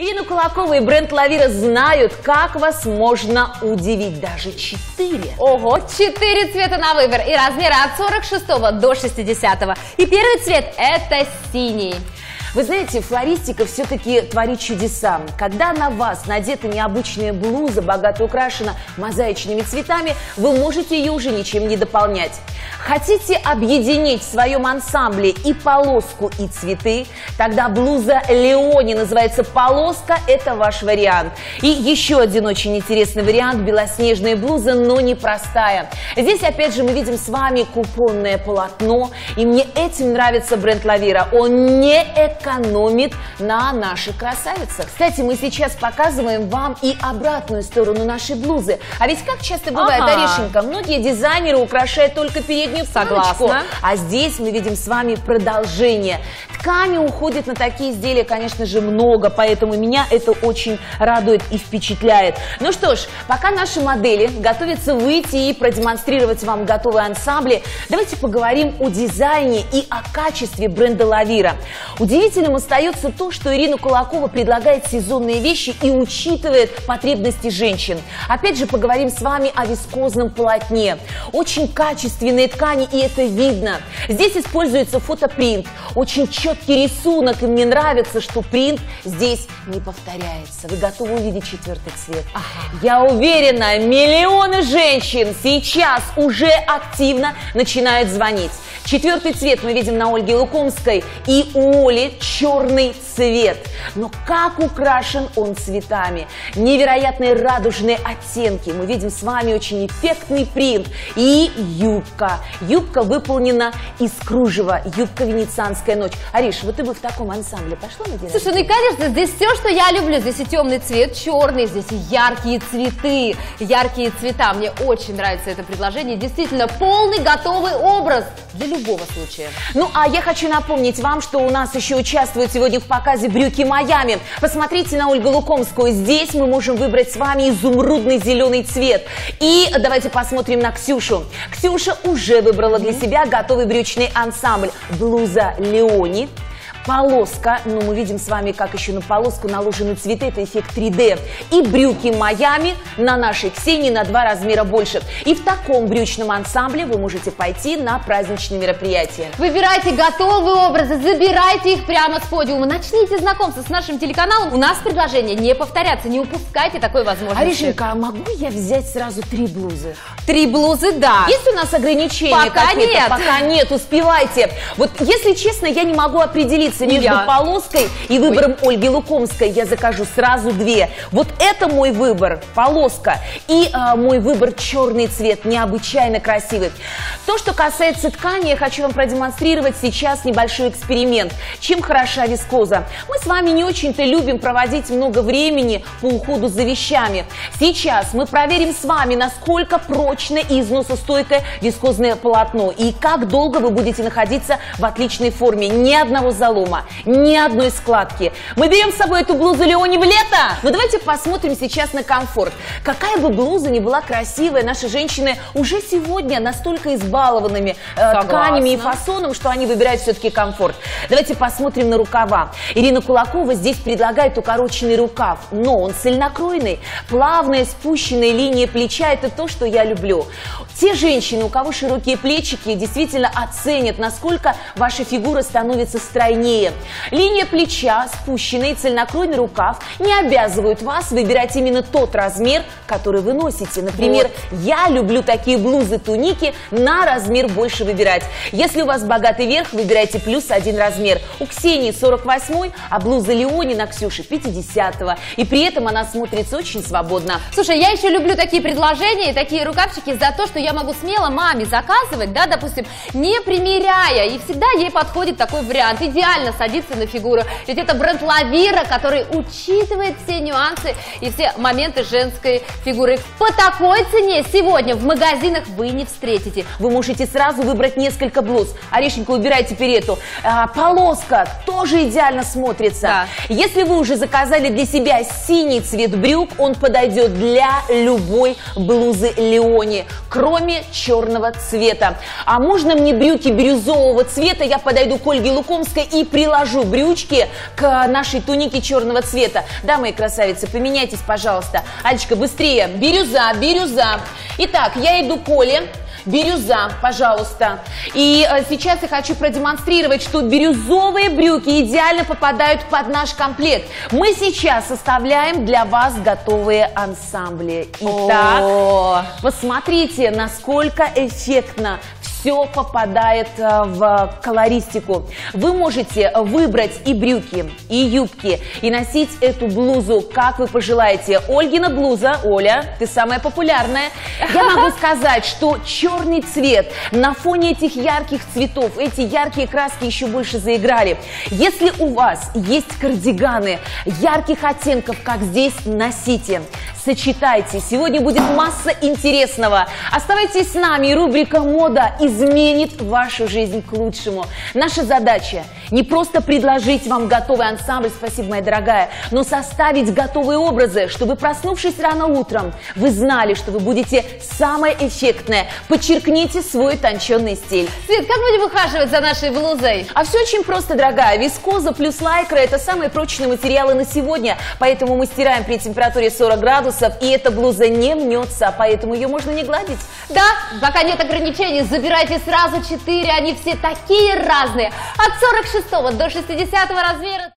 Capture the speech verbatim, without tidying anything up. Ирина Кулакова и бренд Лавера знают, как вас можно удивить. Даже четыре. Ого, четыре цвета на выбор и размеры от сорок шестого до шестидесятого. И первый цвет – это синий. Вы знаете, флористика все-таки творит чудеса. Когда на вас надета необычная блуза, богато украшена мозаичными цветами, вы можете ее уже ничем не дополнять. Хотите объединить в своем ансамбле и полоску, и цветы? Тогда блуза Леони называется «Полоска» – это ваш вариант. И еще один очень интересный вариант – белоснежная блуза, но непростая. Здесь опять же мы видим с вами купонное полотно, и мне этим нравится бренд Лавера. Он не экономит. экономит на наших красавицах. Кстати, мы сейчас показываем вам и обратную сторону нашей блузы. А ведь как часто бывает, ага. Аришенька, многие дизайнеры украшают только переднюю планочку. А здесь мы видим с вами продолжение. Ткани уходит на такие изделия, конечно же, много, поэтому меня это очень радует и впечатляет. Ну что ж, пока наши модели готовятся выйти и продемонстрировать вам готовые ансамбли, давайте поговорим о дизайне и о качестве бренда Лавера. Удивительным остается то, что Ирина Кулакова предлагает сезонные вещи и учитывает потребности женщин. Опять же, поговорим с вами о вискозном полотне. Очень качественные ткани, и это видно. Здесь используется фотопринт, очень четкий рисунок, и мне нравится, что принт здесь не повторяется. Вы готовы увидеть четвертый цвет? Ага. Я уверена, миллионы женщин сейчас уже активно начинают звонить. Четвертый цвет мы видим на Ольге Лукомской, и у Оли черный цвет. Но как украшен он цветами. Невероятные радужные оттенки. Мы видим с вами очень эффектный принт. И юбка. Юбка выполнена из кружева. Юбка «Венецианская ночь». Ариш, вот ты бы в таком ансамбле пошла на день? Слушай, ну и конечно, здесь все, что я люблю. Здесь и темный цвет, черный, здесь и яркие цветы, яркие цвета. Мне очень нравится это предложение. Действительно, полный готовый образ для любого случая. Ну, а я хочу напомнить вам, что у нас еще участвуют сегодня в показе брюки «Майами». Посмотрите на Ольгу Лукомскую. Здесь мы можем выбрать с вами изумрудный зеленый цвет. И давайте посмотрим на Ксюшу. Ксюша уже выбрала для себя готовый брючный ансамбль. Блуза «Леони». Полоска, ну мы видим с вами, как еще на полоску наложены цветы, это эффект три дэ. И брюки «Майами» на нашей Ксении на два размера больше. И в таком брючном ансамбле вы можете пойти на праздничные мероприятия. Выбирайте готовые образы, забирайте их прямо с подиума. Начните знакомство с нашим телеканалом. У нас предложение не повторяться, не упускайте такой возможности. Аришенька, а могу я взять сразу три блузы? Три блузы, да. Есть у нас ограничения? Пока нет. Пока нет, успевайте. Вот если честно, я не могу определиться между я. полоской и выбором Ой. Ольги Лукомской. Я закажу сразу две. Вот это мой выбор, полоска, и а, мой выбор черный цвет, необычайно красивый. То, что касается ткани, я хочу вам продемонстрировать сейчас небольшой эксперимент. Чем хороша вискоза? Мы с вами не очень-то любим проводить много времени по уходу за вещами. Сейчас мы проверим с вами, насколько прочно и износостойкое вискозное полотно и как долго вы будете находиться в отличной форме. Ни одного залома, ни одной складки. Мы берем с собой эту блузу Леони в лето. Но давайте посмотрим сейчас на комфорт. Какая бы блуза ни была красивая, наши женщины уже сегодня настолько избалованными э, тканями и фасоном, что они выбирают все-таки комфорт. Давайте посмотрим на рукава. Ирина Кулакова здесь предлагает укороченный рукав, но он цельнокройный. Плавная спущенная линия плеча – это то, что я люблю. Те женщины, у кого широкие плечики, действительно оценят, насколько ваша фигура становится стройнее. Линия плеча, спущенный цельнокройный рукав не обязывают вас выбирать именно тот размер, который вы носите. Например, вот. Я люблю такие блузы-туники на размер больше выбирать. Если у вас богатый верх, выбирайте плюс один размер. У Ксении сорок восьмой, а блуза Леони на Ксюше пятидесятого. И при этом она смотрится очень свободно. Слушай, я еще люблю такие предложения и такие рукавчики за то, что я могу смело маме заказывать, да, допустим, не примеряя. И всегда ей подходит такой вариант. Идеально садится на фигуру. Ведь это бренд Лавера, который учитывает все нюансы и все моменты женской фигуры. По такой цене сегодня в магазинах вы не встретите. Вы можете сразу выбрать несколько блуз. Аришенька, убирай теперь эту. А, полоска тоже идеально смотрится. Да. Если вы уже заказали для себя синий цвет брюк, он подойдет для любой блузы Леони, кроме черного цвета. А можно мне брюки бирюзового цвета? Я подойду к Ольге Лукомской и приложу брючки к нашей тунике черного цвета. Да, мои красавицы, поменяйтесь, пожалуйста. Алечка, быстрее. Бирюза, бирюза. Итак, я иду к Оле. Бирюза, пожалуйста. И сейчас я хочу продемонстрировать, что бирюзовые брюки идеально попадают под наш комплект. Мы сейчас составляем для вас готовые ансамбли. Итак, О-о-о. посмотрите, насколько эффектно все попадает в колористику. Вы можете выбрать и брюки, и юбки, и носить эту блузу, как вы пожелаете. Ольгина блуза, Оля, ты самая популярная. Я могу сказать, что черный цвет на фоне этих ярких цветов, эти яркие краски еще больше заиграли. Если у вас есть кардиганы ярких оттенков, как здесь, носите. Сочетайте. Сегодня будет масса интересного. Оставайтесь с нами. Рубрика «Мода» изменит вашу жизнь к лучшему. Наша задача не просто предложить вам готовый ансамбль, спасибо, моя дорогая, но составить готовые образы, чтобы, проснувшись рано утром, вы знали, что вы будете самое эффектное. Подчеркните свой тонченный стиль. Свет, как будем ухаживать за нашей блузой? А все очень просто, дорогая. Вискоза плюс лайкра – это самые прочные материалы на сегодня, поэтому мы стираем при температуре сорок градусов. И эта блуза не мнется, поэтому ее можно не гладить. Да, пока нет ограничений, забирайте сразу четыре, они все такие разные. От сорок шестого до шестидесятого размера.